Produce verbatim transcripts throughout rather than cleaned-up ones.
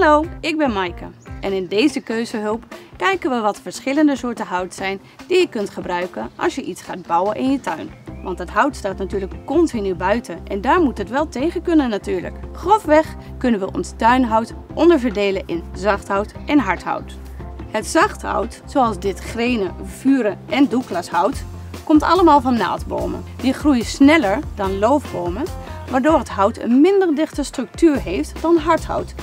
Hallo, ik ben Maaike en in deze keuzehulp kijken we wat verschillende soorten hout zijn die je kunt gebruiken als je iets gaat bouwen in je tuin. Want het hout staat natuurlijk continu buiten en daar moet het wel tegen kunnen natuurlijk. Grofweg kunnen we ons tuinhout onderverdelen in zacht hout en hard hout. Het zacht hout, zoals dit grenen, vuren en douglashout, komt allemaal van naaldbomen. Die groeien sneller dan loofbomen, waardoor het hout een minder dichte structuur heeft dan hard hout.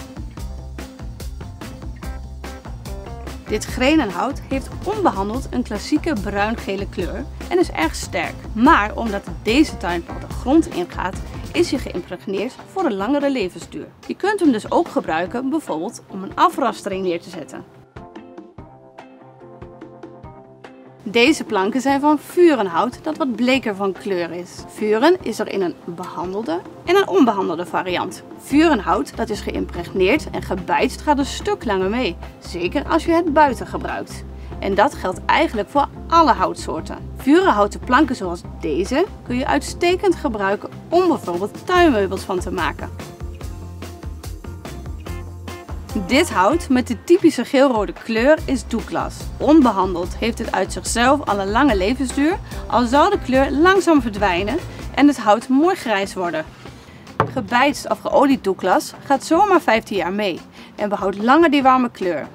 Dit grenenhout heeft onbehandeld een klassieke bruingele kleur en is erg sterk. Maar omdat deze tuinpad de grond ingaat, is hij geïmpregneerd voor een langere levensduur. Je kunt hem dus ook gebruiken bijvoorbeeld om een afrastering neer te zetten. Deze planken zijn van vurenhout dat wat bleker van kleur is. Vuren is er in een behandelde en een onbehandelde variant. Vurenhout dat is geïmpregneerd en gebijtst gaat een stuk langer mee, zeker als je het buiten gebruikt. En dat geldt eigenlijk voor alle houtsoorten. Vurenhouten planken zoals deze kun je uitstekend gebruiken om bijvoorbeeld tuinmeubels van te maken. Dit hout met de typische geelrode kleur is douglas. Onbehandeld heeft het uit zichzelf al een lange levensduur, al zou de kleur langzaam verdwijnen en het hout mooi grijs worden. Gebijtst of geolied douglas gaat zomaar vijftien jaar mee en behoudt langer die warme kleur.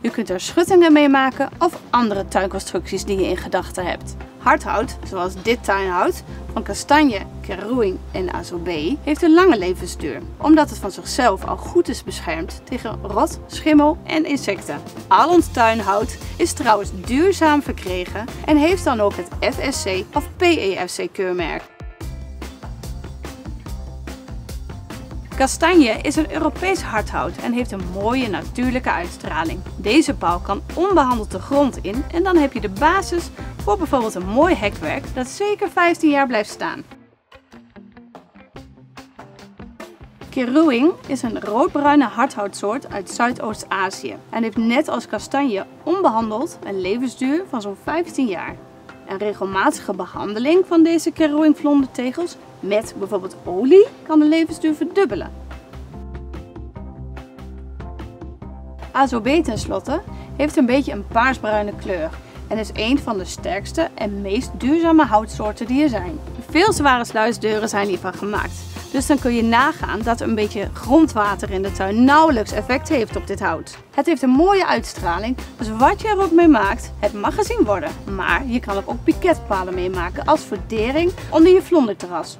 Je kunt er schuttingen mee maken of andere tuinconstructies die je in gedachten hebt. Hardhout, zoals dit tuinhout, van kastanje, keruing en azobe, heeft een lange levensduur, omdat het van zichzelf al goed is beschermd tegen rot, schimmel en insecten. Al ons tuinhout is trouwens duurzaam verkregen en heeft dan ook het F S C of P E F C keurmerk. Kastanje is een Europees hardhout en heeft een mooie natuurlijke uitstraling. Deze paal kan onbehandeld de grond in en dan heb je de basis voor bijvoorbeeld een mooi hekwerk dat zeker vijftien jaar blijft staan. Keruing is een roodbruine hardhoutsoort uit Zuidoost-Azië en heeft net als kastanje onbehandeld een levensduur van zo'n vijftien jaar. Een regelmatige behandeling van deze keruingvlondertegels met bijvoorbeeld olie kan de levensduur verdubbelen. Azobe ten slotte heeft een beetje een paarsbruine kleur en is een van de sterkste en meest duurzame houtsoorten die er zijn. Veel zware sluisdeuren zijn hiervan gemaakt, dus dan kun je nagaan dat een beetje grondwater in de tuin nauwelijks effect heeft op dit hout. Het heeft een mooie uitstraling, dus wat je er ook mee maakt, het mag gezien worden. Maar je kan er ook piketpalen mee maken als verdering onder je vlonderterras.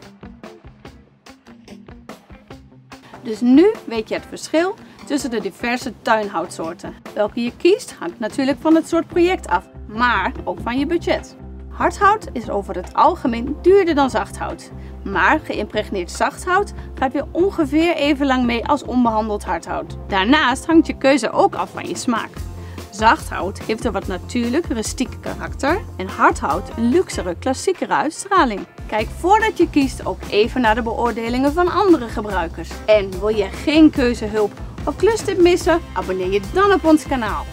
Dus nu weet je het verschil tussen de diverse tuinhoutsoorten. Welke je kiest hangt natuurlijk van het soort project af, maar ook van je budget. Hardhout is over het algemeen duurder dan zachthout, maar geïmpregneerd zachthout gaat weer ongeveer even lang mee als onbehandeld hardhout. Daarnaast hangt je keuze ook af van je smaak. Zachthout heeft een wat natuurlijk, rustiek karakter en hardhout een luxere, klassiekere uitstraling. Kijk voordat je kiest ook even naar de beoordelingen van andere gebruikers. En wil je geen keuzehulp of klustip missen? Abonneer je dan op ons kanaal.